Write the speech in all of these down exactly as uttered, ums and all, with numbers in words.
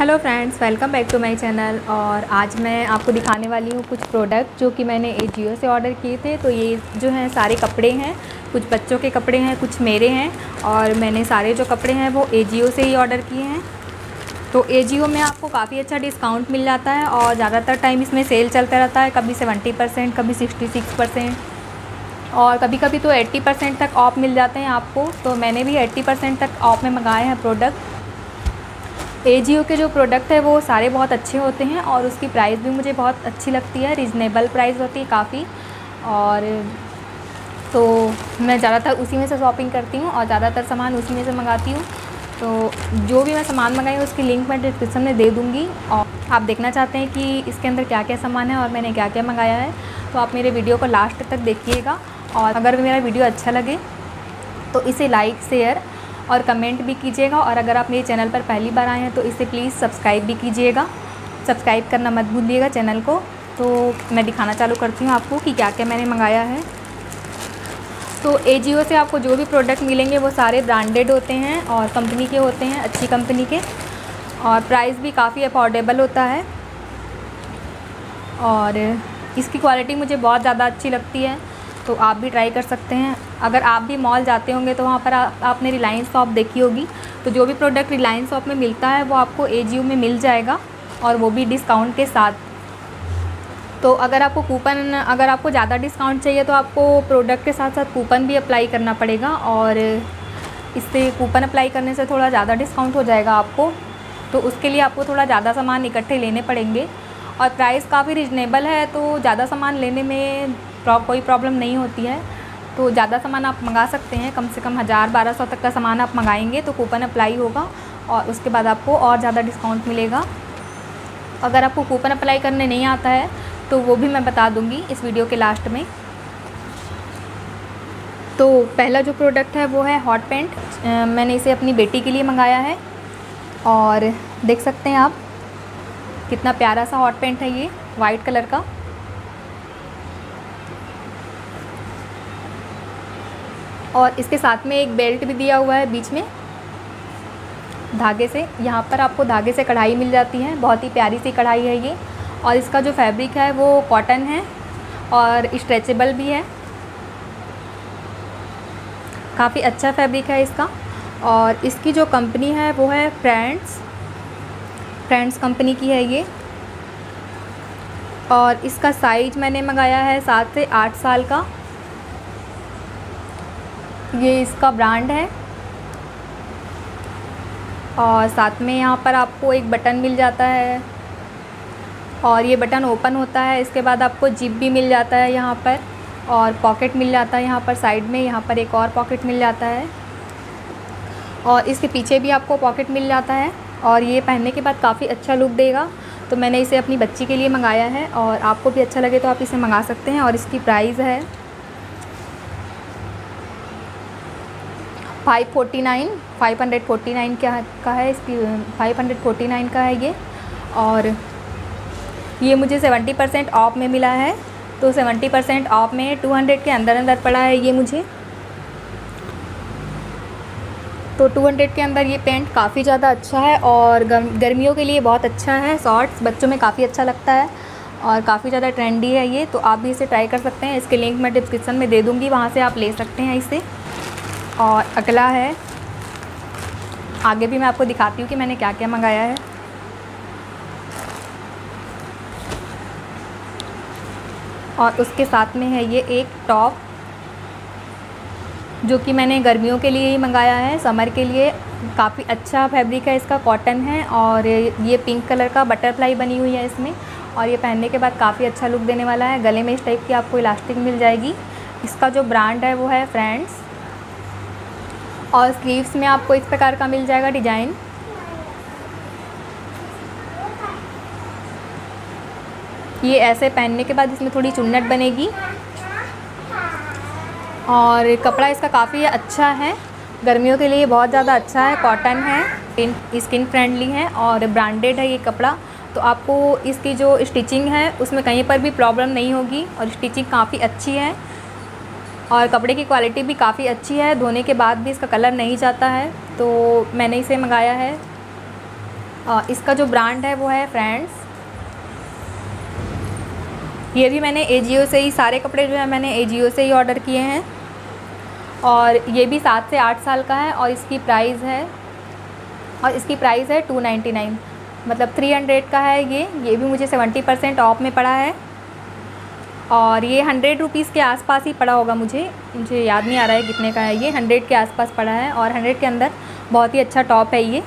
Hello friends, welcome back to my channel. और आज मैं आपको दिखाने वाली हूँ कुछ प्रोडक्ट जो कि मैंने अजियो से ऑर्डर किए थे। तो ये जो हैं सारे कपड़े हैं, कुछ बच्चों के कपड़े हैं, कुछ मेरे हैं, और मैंने सारे जो कपड़े हैं वो अजियो से ही ऑर्डर किए हैं। तो अजियो में आपको काफ़ी अच्छा डिस्काउंट मिल जाता है और ज़्यादातर टाइम इसमें सेल चलता रहता है, कभी सेवेंटी परसेंट कभी सिक्सटी सिक्स परसेंट और कभी कभी तो एट्टी परसेंट तक ऑफ मिल जाते हैं आपको। तो मैंने भी एट्टी परसेंट तक ऑफ में मंगाए हैं प्रोडक्ट। अजियो के जो प्रोडक्ट है वो सारे बहुत अच्छे होते हैं और उसकी प्राइस भी मुझे बहुत अच्छी लगती है, रिजनेबल प्राइस होती है काफ़ी। और तो मैं ज़्यादातर उसी में से शॉपिंग करती हूँ और ज़्यादातर सामान उसी में से मंगाती हूँ। तो जो भी मैं सामान मंगाई हूँ उसकी लिंक मैं डिस्क्रिप्शन में दे दूँगी, और आप देखना चाहते हैं कि इसके अंदर क्या क्या सामान है और मैंने क्या क्या मंगाया है तो आप मेरे वीडियो को लास्ट तक देखिएगा। और अगर मेरा वीडियो अच्छा लगे तो इसे लाइक, शेयर और कमेंट भी कीजिएगा। और अगर आप मेरे चैनल पर पहली बार आए हैं तो इसे प्लीज़ सब्सक्राइब भी कीजिएगा, सब्सक्राइब करना मत भूलिएगा चैनल को। तो मैं दिखाना चालू करती हूँ आपको कि क्या क्या मैंने मंगाया है। तो अजियो से आपको जो भी प्रोडक्ट मिलेंगे वो सारे ब्रांडेड होते हैं और कंपनी के होते हैं, अच्छी कंपनी के, और प्राइस भी काफ़ी अफोर्डेबल होता है। और इसकी क्वालिटी मुझे बहुत ज़्यादा अच्छी लगती है, तो आप भी ट्राई कर सकते हैं। अगर आप भी मॉल जाते होंगे तो वहाँ पर आ, आपने रिलायंस शॉप देखी होगी, तो जो भी प्रोडक्ट रिलायंस शॉप में मिलता है वो आपको अजियो में मिल जाएगा, और वो भी डिस्काउंट के साथ। तो अगर आपको कूपन, अगर आपको ज़्यादा डिस्काउंट चाहिए तो आपको प्रोडक्ट के साथ साथ कूपन भी अप्लाई करना पड़ेगा, और इससे कूपन अप्लाई करने से थोड़ा ज़्यादा डिस्काउंट हो जाएगा आपको। तो उसके लिए आपको थोड़ा ज़्यादा सामान इकट्ठे लेने पड़ेंगे, और प्राइस काफ़ी रिजनेबल है तो ज़्यादा सामान लेने में कोई प्रॉब्लम नहीं होती है। तो ज़्यादा सामान आप मंगा सकते हैं, कम से कम हज़ार बारह सौ तक का सामान आप मंगाएंगे तो कूपन अप्लाई होगा और उसके बाद आपको और ज़्यादा डिस्काउंट मिलेगा। अगर आपको कूपन अप्लाई करने नहीं आता है तो वो भी मैं बता दूंगी इस वीडियो के लास्ट में। तो पहला जो प्रोडक्ट है वो है हॉट पैंट। मैंने इसे अपनी बेटी के लिए मंगाया है और देख सकते हैं आप कितना प्यारा सा हॉट पैंट है, ये वाइट कलर का। और इसके साथ में एक बेल्ट भी दिया हुआ है बीच में धागे से। यहाँ पर आपको धागे से कढ़ाई मिल जाती है, बहुत ही प्यारी सी कढ़ाई है ये, और इसका जो फैब्रिक है वो कॉटन है और स्ट्रेचेबल भी है, काफ़ी अच्छा फैब्रिक है इसका। और इसकी जो कंपनी है वो है फ्रेंड्स, फ्रेंड्स कंपनी की है ये। और इसका साइज मैंने मंगाया है सात से आठ साल का, ये इसका ब्रांड है। और साथ में यहाँ पर आपको एक बटन मिल जाता है और ये बटन ओपन होता है। इसके बाद आपको जिप भी मिल जाता है यहाँ पर, और पॉकेट मिल जाता है यहाँ पर साइड में, यहाँ पर एक और पॉकेट मिल जाता है, और इसके पीछे भी आपको पॉकेट मिल जाता है। और ये पहनने के बाद काफ़ी अच्छा लुक देगा, तो मैंने इसे अपनी बच्ची के लिए मंगाया है। और आपको भी अच्छा लगे तो आप इसे मंगा सकते हैं। और इसकी प्राइस है five forty nine, five forty nine क्या का है इसकी, फाइव फोर्टी नाइन का है ये। और ये मुझे सेवेंटी परसेंट ऑफ में मिला है, तो सेवेंटी परसेंट ऑफ में टू हंड्रेड के अंदर अंदर पड़ा है ये मुझे। तो टू हंड्रेड के अंदर ये पैंट काफ़ी ज़्यादा अच्छा है और गर्मियों के लिए बहुत अच्छा है, शॉर्ट्स बच्चों में काफ़ी अच्छा लगता है और काफ़ी ज़्यादा ट्रेंडी है ये। तो आप भी इसे ट्राई कर सकते हैं, इसके लिंक मैं डिस्क्रिप्शन में दे दूँगी, वहाँ से आप ले सकते हैं इसे। और अगला है, आगे भी मैं आपको दिखाती हूँ कि मैंने क्या क्या मंगाया है। और उसके साथ में है ये एक टॉप जो कि मैंने गर्मियों के लिए ही मंगाया है, समर के लिए। काफ़ी अच्छा फैब्रिक है इसका, कॉटन है, और ये पिंक कलर का बटरफ्लाई बनी हुई है इसमें, और ये पहनने के बाद काफ़ी अच्छा लुक देने वाला है। गले में इस टाइप की आपको इलास्टिक मिल जाएगी। इसका जो ब्रांड है वो है फ्रेंड्स, और स्लीव्स में आपको इस प्रकार का मिल जाएगा डिज़ाइन। ये ऐसे पहनने के बाद इसमें थोड़ी चुन्नट बनेगी, और कपड़ा इसका काफ़ी अच्छा है, गर्मियों के लिए बहुत ज़्यादा अच्छा है, कॉटन है, स्किन फ्रेंडली है और ब्रांडेड है ये कपड़ा। तो आपको इसकी जो स्टिचिंग है उसमें कहीं पर भी प्रॉब्लम नहीं होगी, और स्टिचिंग काफ़ी अच्छी है, और कपड़े की क्वालिटी भी काफ़ी अच्छी है, धोने के बाद भी इसका कलर नहीं जाता है। तो मैंने इसे मंगाया है इसका जो ब्रांड है वो है फ्रेंड्स। ये भी मैंने एजियो से ही, सारे कपड़े जो है मैंने एजियो से ही ऑर्डर किए हैं। और ये भी सात से आठ साल का है और इसकी प्राइस है और इसकी प्राइस है टू नाइन्टी नाइन, मतलब थ्री हंड्रेड का है ये। ये भी मुझे सेवेंटी परसेंट ऑफ में पड़ा है और ये हंड्रेड रुपीज़ के आसपास ही पड़ा होगा, मुझे मुझे याद नहीं आ रहा है कितने का है। ये हंड्रेड के आसपास पड़ा है और हंड्रेड के अंदर बहुत ही अच्छा टॉप है ये।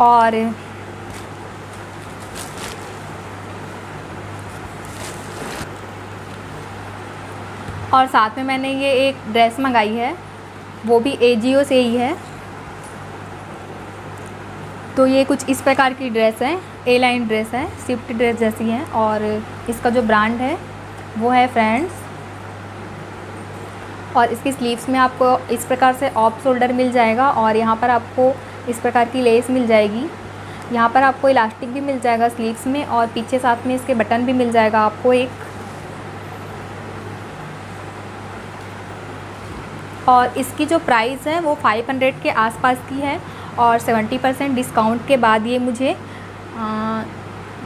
और और साथ में मैंने ये एक ड्रेस मंगाई है, वो भी एजियो से ही है। तो ये कुछ इस प्रकार की ड्रेस है, ए लाइन ड्रेस है, स्विफ्ट ड्रेस जैसी है। और इसका जो ब्रांड है वो है फ्रेंड्स। और इसकी स्लीव्स में आपको इस प्रकार से ऑफ शोल्डर मिल जाएगा और यहाँ पर आपको इस प्रकार की लेस मिल जाएगी। यहाँ पर आपको इलास्टिक भी मिल जाएगा स्लीव्स में और पीछे साथ में इसके बटन भी मिल जाएगा आपको एक। और इसकी जो प्राइस है वो फाइव हंड्रेड के आसपास की है और सेवेंटी परसेंट डिस्काउंट के बाद ये मुझे आ,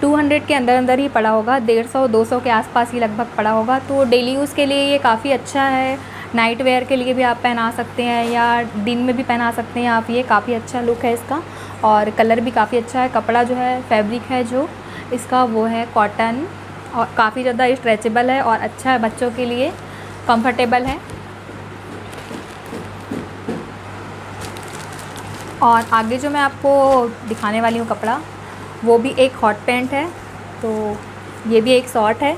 टू हंड्रेड के अंदर अंदर ही पड़ा होगा, डेढ़ सौ दो सौ के आसपास ही लगभग पड़ा होगा। तो डेली यूज़ के लिए ये काफ़ी अच्छा है, नाइट वेयर के लिए भी आप पहना सकते हैं या दिन में भी पहना सकते हैं आप। ये काफ़ी अच्छा लुक है इसका और कलर भी काफ़ी अच्छा है। कपड़ा जो है, फैब्रिक है जो इसका वो है कॉटन और काफ़ी ज़्यादा स्ट्रेचेबल है और अच्छा है, बच्चों के लिए कंफर्टेबल है। और आगे जो मैं आपको दिखाने वाली हूँ कपड़ा, वो भी एक हॉट पैंट है। तो ये भी एक शॉर्ट है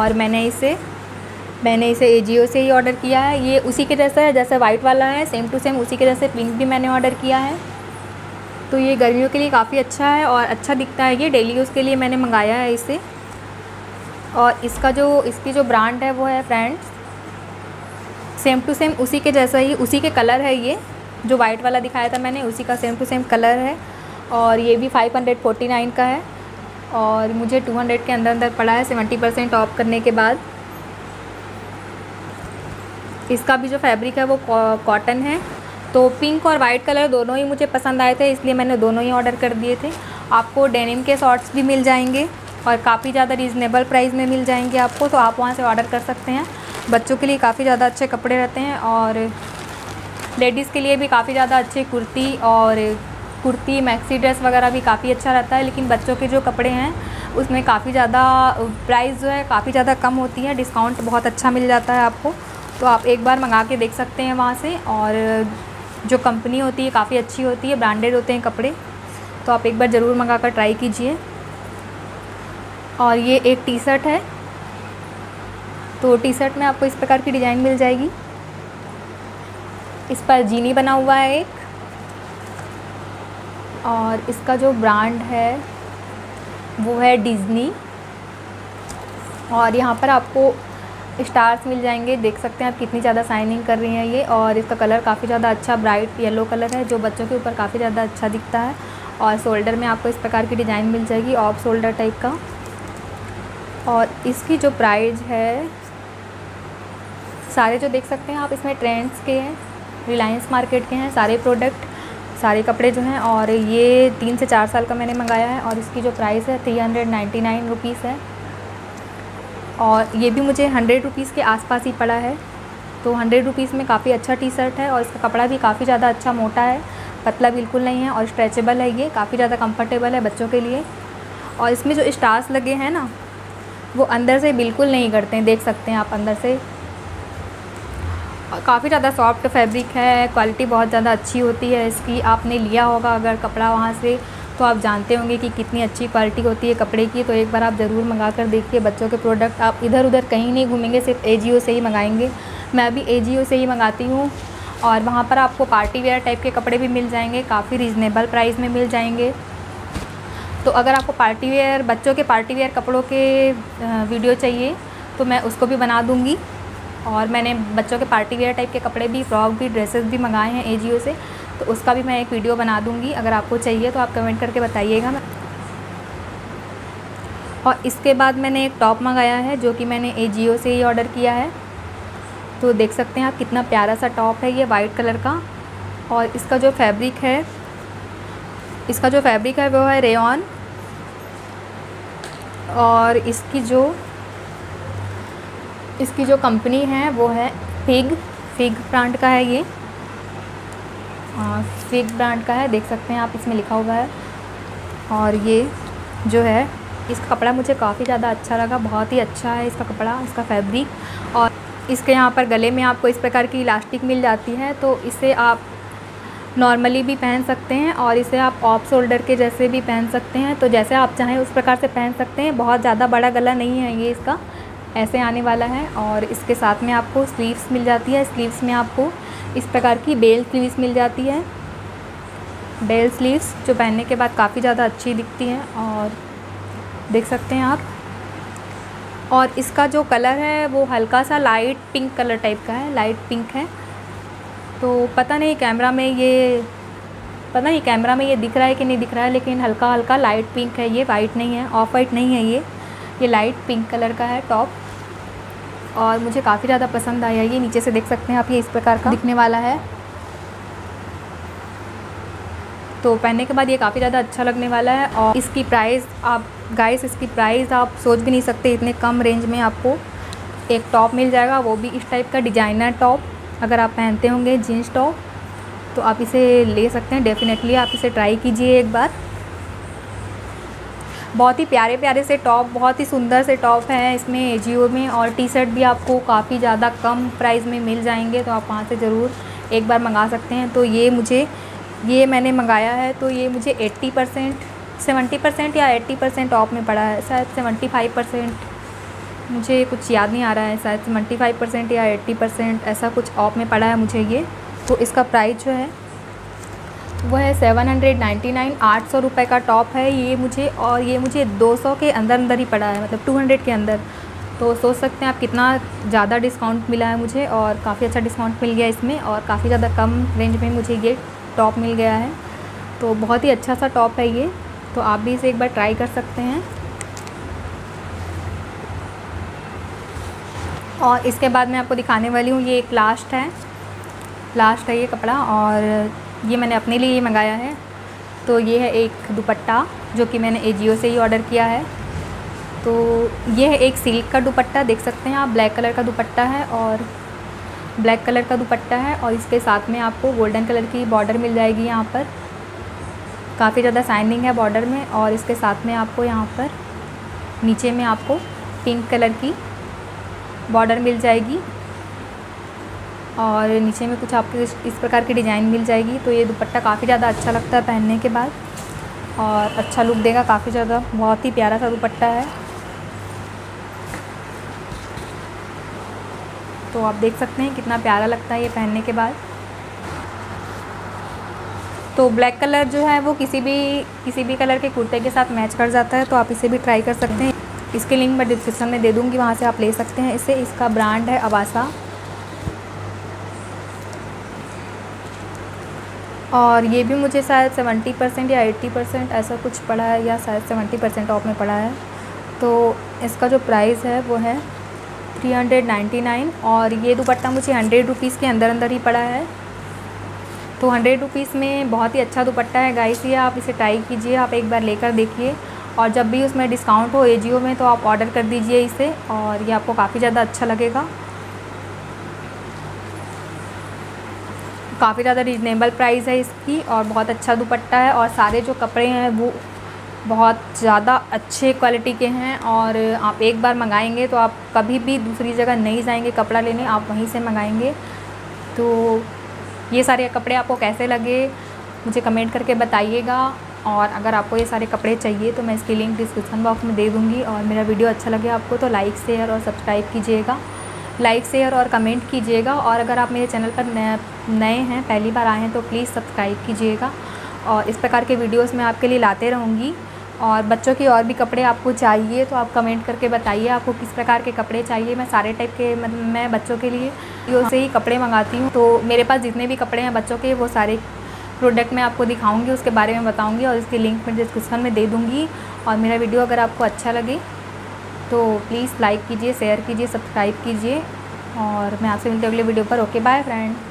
और मैंने इसे मैंने इसे एजियो से ही ऑर्डर किया है। ये उसी के जैसा है, जैसे वाइट वाला है सेम टू सेम उसी के जैसे पिंक भी मैंने ऑर्डर किया है। तो ये गर्मियों के लिए काफ़ी अच्छा है और अच्छा दिखता है, ये डेली यूज़ के लिए मैंने मंगाया है इसे। और इसका जो इसकी जो ब्रांड है वो है फ्रेंड्स, सेम टू सेम उसी के जैसा ही, उसी के कलर है। ये जो वाइट वाला दिखाया था मैंने उसी का सेम टू सेम कलर है। और ये भी फाइव फोर्टी नाइन का है और मुझे टू हंड्रेड के अंदर अंदर पड़ा है सेवेंटी परसेंट ऑफ करने के बाद। इसका भी जो फैब्रिक है वो कॉटन है। तो पिंक और वाइट कलर दोनों ही मुझे पसंद आए थे, इसलिए मैंने दोनों ही ऑर्डर कर दिए थे। आपको डेनिम के शॉर्ट्स भी मिल जाएंगे और काफ़ी ज़्यादा रीज़नेबल प्राइस में मिल जाएंगे आपको, तो आप वहाँ से ऑर्डर कर सकते हैं। बच्चों के लिए काफ़ी ज़्यादा अच्छे कपड़े रहते हैं और लेडीज़ के लिए भी काफ़ी ज़्यादा अच्छी कुर्ती और कुर्ती मैक्सी ड्रेस वगैरह भी काफ़ी अच्छा रहता है। लेकिन बच्चों के जो कपड़े हैं उसमें काफ़ी ज़्यादा प्राइस जो है काफ़ी ज़्यादा कम होती है, डिस्काउंट बहुत अच्छा मिल जाता है आपको। तो आप एक बार मंगा के देख सकते हैं वहाँ से। और जो कंपनी होती है काफ़ी अच्छी होती है, ब्रांडेड होते हैं कपड़े, तो आप एक बार ज़रूर मंगा कर ट्राई कीजिए। और ये एक टी शर्ट है, तो टी शर्ट में आपको इस प्रकार की डिज़ाइन मिल जाएगी। इस पर जीनी बना हुआ है एक। और इसका जो ब्रांड है वो है डिज्नी। और यहाँ पर आपको स्टार्स मिल जाएंगे, देख सकते हैं आप कितनी ज़्यादा शाइनिंग कर रही हैं ये। और इसका कलर काफ़ी ज़्यादा अच्छा ब्राइट येलो कलर है, जो बच्चों के ऊपर काफ़ी ज़्यादा अच्छा दिखता है। और शोल्डर में आपको इस प्रकार की डिज़ाइन मिल जाएगी, ऑफ शोल्डर टाइप का। और इसकी जो प्राइस है, सारे जो देख सकते हैं आप इसमें ट्रेंड्स के हैं, रिलायंस मार्केट के हैं सारे प्रोडक्ट, सारे कपड़े जो हैं। और ये तीन से चार साल का मैंने मंगाया है और इसकी जो प्राइस है three hundred ninety nine rupees है। और ये भी मुझे हंड्रेड रुपीज़ के आसपास ही पड़ा है। तो हंड्रेड रुपीज़ में काफ़ी अच्छा टी शर्ट है और इसका कपड़ा भी काफ़ी ज़्यादा अच्छा मोटा है, पतला बिल्कुल नहीं है और स्ट्रेचेबल है। ये काफ़ी ज़्यादा कंफर्टेबल है बच्चों के लिए। और इसमें जो स्टार्स लगे हैं ना वो अंदर से बिल्कुल नहीं करते हैं, देख सकते हैं आप अंदर से। काफ़ी ज़्यादा सॉफ्ट फैब्रिक है, क्वालिटी बहुत ज़्यादा अच्छी होती है इसकी। आपने लिया होगा अगर कपड़ा वहाँ से तो आप जानते होंगे कि कितनी अच्छी क्वालिटी होती है कपड़े की। तो एक बार आप ज़रूर मंगा कर देखिए बच्चों के प्रोडक्ट। आप इधर उधर कहीं नहीं घूमेंगे, सिर्फ एजियो से ही मंगाएंगे। मैं भी एजियो से ही मंगाती हूँ और वहाँ पर आपको पार्टी वेयर टाइप के कपड़े भी मिल जाएंगे, काफ़ी रीज़नेबल प्राइस में मिल जाएंगे। तो अगर आपको पार्टी वेयर, बच्चों के पार्टी वेयर कपड़ों के वीडियो चाहिए तो मैं उसको भी बना दूँगी। और मैंने बच्चों के पार्टी वेयर टाइप के कपड़े भी, फ्रॉक भी, ड्रेसेस भी मंगाए हैं एजियो से, तो उसका भी मैं एक वीडियो बना दूंगी। अगर आपको चाहिए तो आप कमेंट करके बताइएगा। और इसके बाद मैंने एक टॉप मंगाया है जो कि मैंने अजियो से ही ऑर्डर किया है। तो देख सकते हैं आप कितना प्यारा सा टॉप है ये वाइट कलर का। और इसका जो फैब्रिक है इसका जो फैब्रिक है वो है रेयॉन। और इसकी जो इसकी जो कंपनी है वो है फिग फिग ब्रांड का है ये। आ, फिग ब्रांड का है, देख सकते हैं आप इसमें लिखा हुआ है। और ये जो है इसका कपड़ा मुझे काफ़ी ज़्यादा अच्छा लगा, बहुत ही अच्छा है इसका कपड़ा, इसका फैब्रिक। और इसके यहाँ पर गले में आपको इस प्रकार की इलास्टिक मिल जाती है, तो इसे आप नॉर्मली भी पहन सकते हैं और इसे आप ऑफ शोल्डर के जैसे भी पहन सकते हैं। तो जैसे आप चाहें उस प्रकार से पहन सकते हैं। बहुत ज़्यादा बड़ा गला नहीं है ये, इसका ऐसे आने वाला है। और इसके साथ में आपको स्लीव्स मिल जाती है। स्लीव्स में आपको इस प्रकार की बेल स्लीव्स मिल जाती है, बेल स्लीव्स जो पहनने के बाद काफ़ी ज़्यादा अच्छी दिखती हैं। और देख सकते हैं आप। और इसका जो कलर है वो हल्का सा लाइट पिंक कलर टाइप का है, लाइट पिंक है। तो पता नहीं कैमरा में ये पता नहीं कैमरा में ये दिख रहा है कि नहीं दिख रहा है, लेकिन हल्का हल्का लाइट पिंक है ये, वाइट नहीं है, ऑफ वाइट नहीं है ये ये लाइट पिंक कलर का है टॉप। और मुझे काफ़ी ज़्यादा पसंद आया ये। नीचे से देख सकते हैं आप, ये इस प्रकार का दिखने वाला है। तो पहनने के बाद ये काफ़ी ज़्यादा अच्छा लगने वाला है। और इसकी प्राइस आप गाइस इसकी प्राइस आप सोच भी नहीं सकते, इतने कम रेंज में आपको एक टॉप मिल जाएगा, वो भी इस टाइप का डिजाइनर टॉप। अगर आप पहनते होंगे जीन्स टॉप तो आप इसे ले सकते हैं, डेफिनेटली आप इसे ट्राई कीजिए एक बार। बहुत ही प्यारे प्यारे से टॉप, बहुत ही सुंदर से टॉप हैं इसमें अजियो में। और टी शर्ट भी आपको काफ़ी ज़्यादा कम प्राइस में मिल जाएंगे, तो आप वहाँ से ज़रूर एक बार मंगा सकते हैं। तो ये मुझे ये मैंने मंगाया है, तो ये मुझे एट्टी परसेंट सेवेंटी परसेंट या एट्टी परसेंट ऑफ में पड़ा है, शायद सेवेंटी फाइव परसेंट, मुझे कुछ याद नहीं आ रहा है, शायद सेवेंटी फाइव परसेंट या एट्टी परसेंट ऐसा कुछ ऑफ में पड़ा है मुझे ये। तो इसका प्राइस जो है वो है सेवन हंड्रेड नाइन्टी नाइन, आठ सौ रुपये का टॉप है ये मुझे। और ये मुझे दो सौ के अंदर अंदर ही पड़ा है, मतलब टू हंड्रेड के अंदर। तो सोच सकते हैं आप कितना ज़्यादा डिस्काउंट मिला है मुझे, और काफ़ी अच्छा डिस्काउंट मिल गया इसमें, और काफ़ी ज़्यादा कम रेंज में मुझे ये टॉप मिल गया है। तो बहुत ही अच्छा सा टॉप है ये, तो आप भी इसे एक बार ट्राई कर सकते हैं। और इसके बाद मैं आपको दिखाने वाली हूँ, ये एक लास्ट है लास्ट है ये कपड़ा, और ये मैंने अपने लिए ही मंगाया है। तो ये है एक दुपट्टा जो कि मैंने अजियो से ही ऑर्डर किया है। तो ये है एक सिल्क का दुपट्टा, देख सकते हैं आप, ब्लैक कलर का दुपट्टा है और ब्लैक कलर का दुपट्टा है। और इसके साथ में आपको गोल्डन कलर की बॉर्डर मिल जाएगी, यहाँ पर काफ़ी ज़्यादा शाइनिंग है बॉर्डर में। और इसके साथ में आपको यहाँ पर नीचे में आपको पिंक कलर की बॉर्डर मिल जाएगी, और नीचे में कुछ आपको इस प्रकार की डिज़ाइन मिल जाएगी। तो ये दुपट्टा काफ़ी ज़्यादा अच्छा लगता है पहनने के बाद, और अच्छा लुक देगा काफ़ी ज़्यादा। बहुत ही प्यारा सा दुपट्टा है, तो आप देख सकते हैं कितना प्यारा लगता है ये पहनने के बाद। तो ब्लैक कलर जो है वो किसी भी किसी भी कलर के कुर्ते के साथ मैच कर जाता है, तो आप इसे भी ट्राई कर सकते हैं। इसके लिंक मैं डिस्क्रिप्शन में दे दूँगी, वहाँ से आप ले सकते हैं इसे। इसका ब्रांड है अवासा। और ये भी मुझे शायद सेवेंटी परसेंट या एट्टी परसेंट ऐसा कुछ पड़ा है, या शायद सेवेंटी परसेंट ऑफ में पड़ा है। तो इसका जो प्राइस है वो है थ्री हंड्रेड नाइन्टी नाइन। और ये दुपट्टा मुझे हंड्रेड रुपीज़ के अंदर अंदर ही पड़ा है। तो हंड्रेड रुपीज़ में बहुत ही अच्छा दुपट्टा है गाइस ये, आप इसे ट्राई कीजिए, आप एक बार लेकर देखिए। और जब भी उसमें डिस्काउंट हो अजियो में तो आप ऑर्डर कर दीजिए इसे, और ये आपको काफ़ी ज़्यादा अच्छा लगेगा। काफ़ी ज़्यादा रीजनेबल प्राइस है इसकी, और बहुत अच्छा दुपट्टा है। और सारे जो कपड़े हैं वो बहुत ज़्यादा अच्छे क्वालिटी के हैं, और आप एक बार मंगाएंगे तो आप कभी भी दूसरी जगह नहीं जाएंगे कपड़ा लेने, आप वहीं से मंगाएंगे। तो ये सारे कपड़े आपको कैसे लगे मुझे कमेंट करके बताइएगा। और अगर आपको ये सारे कपड़े चाहिए तो मैं इसकी लिंक डिस्क्रिप्शन बॉक्स में दे दूँगी। और मेरा वीडियो अच्छा लगे आपको तो लाइक शेयर और सब्सक्राइब कीजिएगा, लाइक शेयर और कमेंट कीजिएगा। और अगर आप मेरे चैनल पर नए हैं, पहली बार आए हैं, तो प्लीज़ सब्सक्राइब कीजिएगा। और इस प्रकार के वीडियोस मैं आपके लिए लाते रहूँगी। और बच्चों की और भी कपड़े आपको चाहिए तो आप कमेंट करके बताइए आपको किस प्रकार के कपड़े चाहिए। मैं सारे टाइप के मतलब मैं बच्चों के लिए से ही कपड़े मंगाती हूँ, तो मेरे पास जितने भी कपड़े हैं बच्चों के वो सारे प्रोडक्ट मैं आपको दिखाऊंगी, उसके बारे में बताऊंगी और इसकी लिंक मैं डिस्क्रिप्शन में दे दूँगी। और मेरा वीडियो अगर आपको अच्छा लगे तो प्लीज़ लाइक कीजिए, शेयर कीजिए, सब्सक्राइब कीजिए और मैं आपसे मिलती हूँ अगले वीडियो पर। Okay bye friend.